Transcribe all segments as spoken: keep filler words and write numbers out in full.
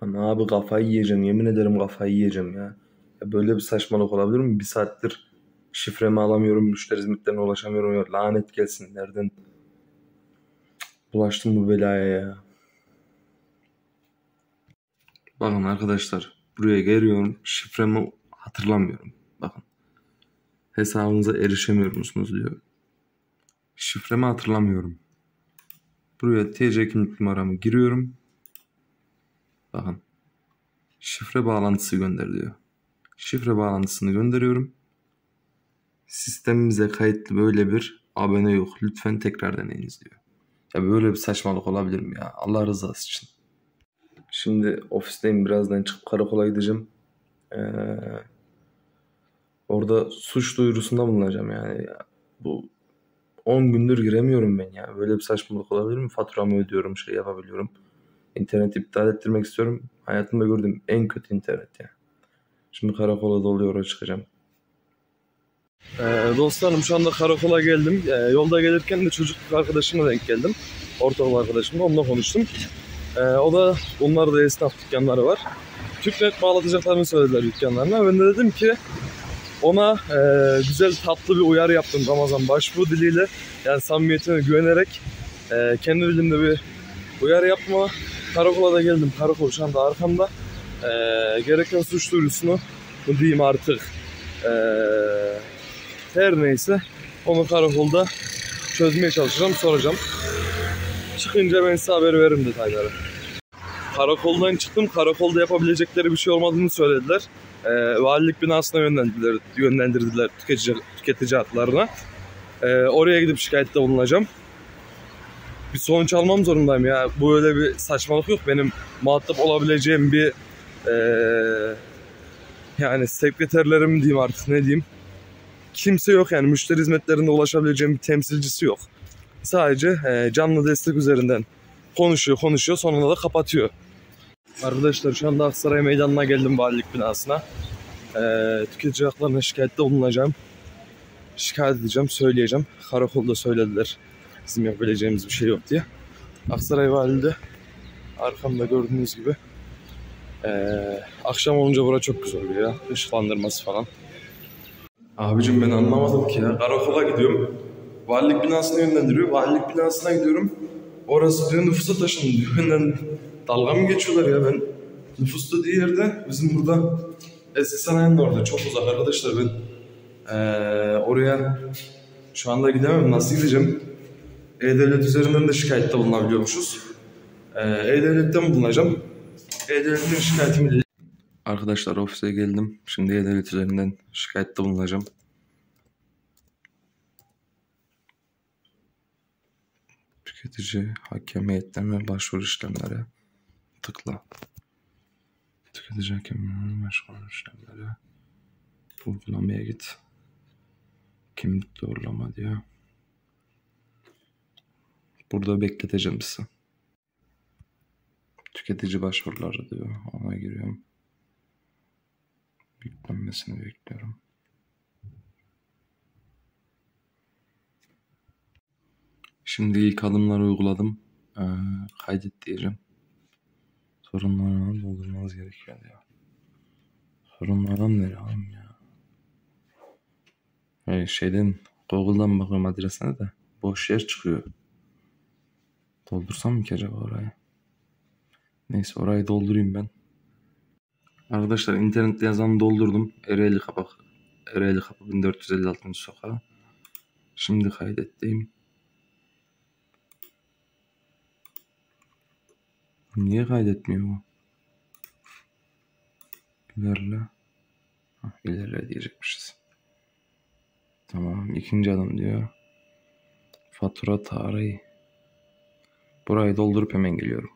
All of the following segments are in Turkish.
Ama abi kafayı yiyeceğim, yemin ederim kafayı yiyeceğim ya. Ya böyle bir saçmalık olabilir mi? Bir saattir şifremi alamıyorum, müşteri hizmetlerine ulaşamıyorum. Ya lanet gelsin, nereden bulaştım bu belaya ya. Bakın arkadaşlar, buraya geliyorum, şifremi hatırlamıyorum. Bakın, hesabınıza erişemiyor musunuz diyor. Şifremi hatırlamıyorum. Buraya T C kimlik numaramı giriyorum. Bakın, şifre bağlantısı gönder diyor. Şifre bağlantısını gönderiyorum. Sistemimize kayıtlı böyle bir abone yok, lütfen tekrar deneyiniz diyor. Ya böyle bir saçmalık olabilir mi ya? Allah rızası için. Şimdi ofisteyim, birazdan çıkıp karakola gideceğim. Ee, orada suç duyurusunda bulunacağım yani. Ya, bu on gündür giremiyorum ben ya. Böyle bir saçmalık olabilir mi? Faturamı ödüyorum, şey yapabiliyorum. İnternet iptal ettirmek istiyorum. Hayatımda gördüğüm en kötü internet ya. Şimdi karakola doluyor, oraya çıkacağım. Ee, dostlarım şu anda karakola geldim. Ee, yolda gelirken de çocukluk arkadaşımla denk geldim. Ortaokul arkadaşımla, onunla konuştum. Ee, o da, onlar da esnaf dükkanları var. TürkNet bağlatacaklarını söylediler dükkanlarına. Ben de dedim ki ona e, güzel tatlı bir uyarı yaptım Ramazan Başbuğ diliyle. Yani samimiyetine güvenerek e, kendi dilimde bir uyarı yapma. Karakola da geldim. Karakol şu anda arkamda. E, gereken suç duyurusunu diyeyim artık. E, her neyse onu karakolda çözmeye çalışacağım, soracağım. Çıkınca ben size haber veririm detayları. Karakoldan çıktım. Karakolda yapabilecekleri bir şey olmadığını söylediler. E, valilik binasına yönlendirdiler, yönlendirdiler tüketici, tüketici haklarına. E, oraya gidip şikayette bulunacağım. Bir sonuç almam zorundayım ya. Bu öyle bir saçmalık yok. Benim muhatap olabileceğim bir e, yani sekreterlerim diyeyim artık, ne diyeyim. Kimse yok yani. Müşteri hizmetlerinde ulaşabileceğim bir temsilcisi yok. Sadece e, canlı destek üzerinden konuşuyor konuşuyor sonunda da kapatıyor. Arkadaşlar şu anda Aksaray Meydanı'na geldim, valilik binasına. E, tüketici haklarına şikayette bulunacağım. Şikayet edeceğim, söyleyeceğim. Karakolda söylediler bizim yapabileceğimiz bir şey yok diye. Aksaray Valiliği arkamda gördüğünüz gibi. E, akşam olunca bura çok güzel oluyor ya. Işıklandırması falan. Abicim ben anlamadım ki ya. Karakola gidiyorum. Valilik binasına yönlendiriyor. Valilik binasına gidiyorum. Orası diyor nüfusa taşındı diyor. Benden dalga mı geçiyorlar ya? Ben nüfus dediği yerde bizim burada eski sanayinin orada. Çok uzak arkadaşlar, ben ee, oraya şu anda gidemem. Nasıl gideceğim? E-Devlet üzerinden de şikayette bulunabiliyormuşuz. E-Devlet'ten bulunacağım. E-Devlet'ten şikayetimi de... Arkadaşlar ofise geldim. Şimdi E-Devlet üzerinden şikayette bulunacağım. Tüketici hakemiyetten ve başvuru işlemlere tıkla. Tüketici hakemiyetten ve başvuru işlemlere uygulamaya git. Kimlik doğrulama diyor. Burada bekleteceğim sizi. Tüketici başvuruları diyor. Ona giriyorum. Yüklenmesini bekliyorum. Şimdi ilk adımları uyguladım. Ee, kaydet diyeceğim. Sorunlarla doldurmanız gerekiyor diyor. Sorunlarla ne alayım ya? Yani şeyden, Google'dan bakıyorum adresine de. Boş yer çıkıyor. Doldursam mı ki acaba orayı? Neyse orayı doldurayım ben. Arkadaşlar internette yazanı doldurdum. Ereğli Kapı, Ereğli Kapı bin dört yüz elli altı. sokağı. Şimdi kaydetteyim. Niye kaydetmiyor bu? İlerle. Hah, ilerle diyecekmişiz. Tamam, ikinci adım diyor. Fatura tarihi. Burayı doldurup hemen geliyorum.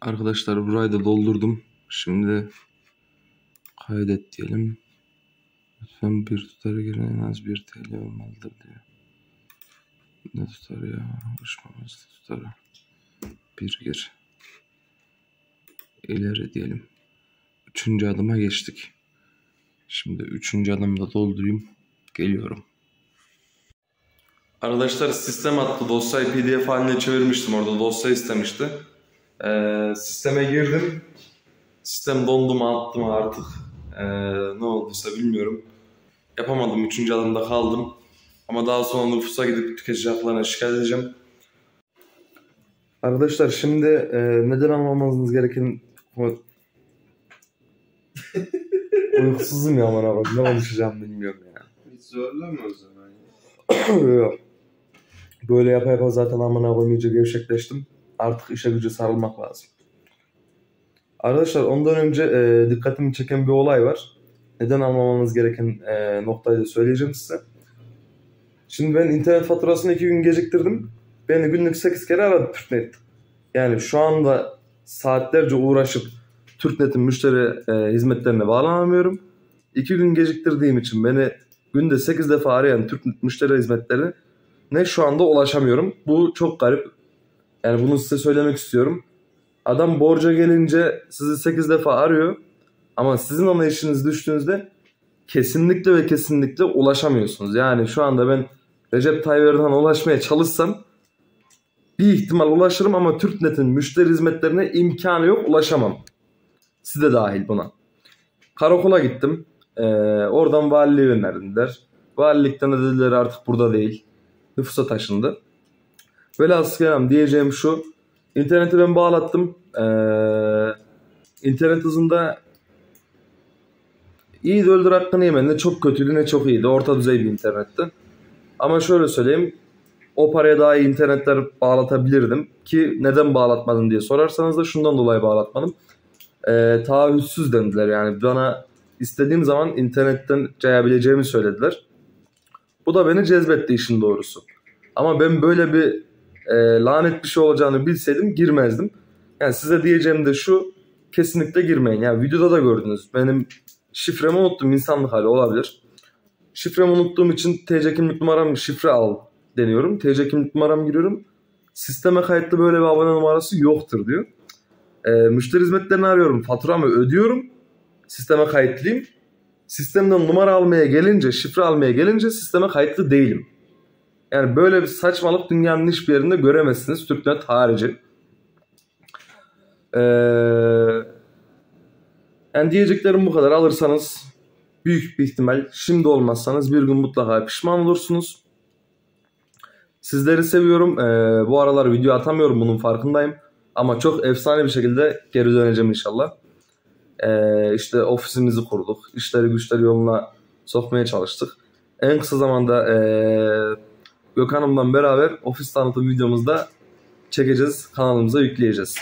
Arkadaşlar burayı da doldurdum. Şimdi kaydet diyelim. Lütfen bir tutara giren en az bir T L olmalıdır diyor. Ne tutar ya? Ulaşmamız tutarı. Bir gir. İleri diyelim. Üçüncü adıma geçtik. Şimdi üçüncü adımı da doldurayım. Geliyorum. Arkadaşlar sistem attı. Dosyayı P D F haline çevirmiştim. Orada dosya istemişti. Ee, sisteme girdim. Sistem dondu mu attı mı artık. Ee, ne olduysa bilmiyorum. Yapamadım. Üçüncü adımda kaldım. Ama daha sonra nüfusa gidip tüketici haklarına şikayet edeceğim. Arkadaşlar şimdi e, neden anlamanız gereken... Uykusuzum ya bana bak. Ne konuşacağım bilmiyorum ya. Hiç zorlama o zaman. Böyle yapa yapa zaten amına koyayım iyice gevşekleştim. Artık işe gücü sarılmak lazım. Arkadaşlar ondan önce e, dikkatimi çeken bir olay var. Neden anlamanız gereken e, noktayı da söyleyeceğim size. Şimdi ben internet faturasını iki gün geciktirdim. Beni günlük sekiz kere aradı TürkNet. Yani şu anda saatlerce uğraşıp TürkNet'in müşteri e, hizmetlerine bağlanamıyorum. iki gün geciktirdiğim için beni günde sekiz defa arayan TürkNet müşteri hizmetleri ne şu anda ulaşamıyorum. Bu çok garip. Yani bunu size söylemek istiyorum. Adam borca gelince sizi sekiz defa arıyor. Ama sizin ona işiniz düştüğünüzde kesinlikle ve kesinlikle ulaşamıyorsunuz. Yani şu anda ben Recep Tayyip Erdoğan'a ulaşmaya çalışsam bir ihtimal ulaşırım ama TürkNet'in müşteri hizmetlerine imkanı yok, ulaşamam. Siz de dahil buna. Karakola gittim. Ee, oradan valiliğe gönderdiler. Valilikten de dediler artık burada değil. Nüfusa taşındı. Velhasıl kelam diyeceğim şu. İnterneti ben bağlattım. Ee, internet hızında iyiydi öldür hakkını yemen. Ne çok kötüydü ne çok iyiydi. Orta düzey bir internetti. Ama şöyle söyleyeyim. O paraya daha iyi internetler bağlatabilirdim. Ki neden bağlatmadım diye sorarsanız da şundan dolayı bağlatmadım. Ee, taahhütsüz dendiler. Yani bana istediğim zaman internetten cayabileceğimi söylediler. Bu da beni cezbetti işin doğrusu. Ama ben böyle bir e, lanet bir şey olacağını bilseydim girmezdim. Yani size diyeceğim de şu, kesinlikle girmeyin. Yani videoda da gördünüz. Benim şifremi unuttum, insanlık hali olabilir. Şifremi unuttuğum için T C kimlik numaram şifre al deniyorum. T C kimlik numaram giriyorum. Sisteme kayıtlı böyle bir abone numarası yoktur diyor. E, müşteri hizmetlerini arıyorum, faturamı ödüyorum. Sisteme kayıtlıyım. Sistemden numara almaya gelince, şifre almaya gelince sisteme kayıtlı değilim. Yani böyle bir saçmalık dünyanın hiçbir yerinde göremezsiniz. TürkNet harici. Ee, yani diyeceklerim bu kadar. Alırsanız büyük bir ihtimal şimdi olmazsanız bir gün mutlaka pişman olursunuz. Sizleri seviyorum. Ee, bu aralar video atamıyorum. Bunun farkındayım. Ama çok efsane bir şekilde geri döneceğim inşallah. Ee, işte ofisimizi kurduk. İşleri güçleri yoluna sokmaya çalıştık. En kısa zamanda ee, Gökhan'ımla beraber ofis tanıtım videomuzda çekeceğiz. Kanalımıza yükleyeceğiz.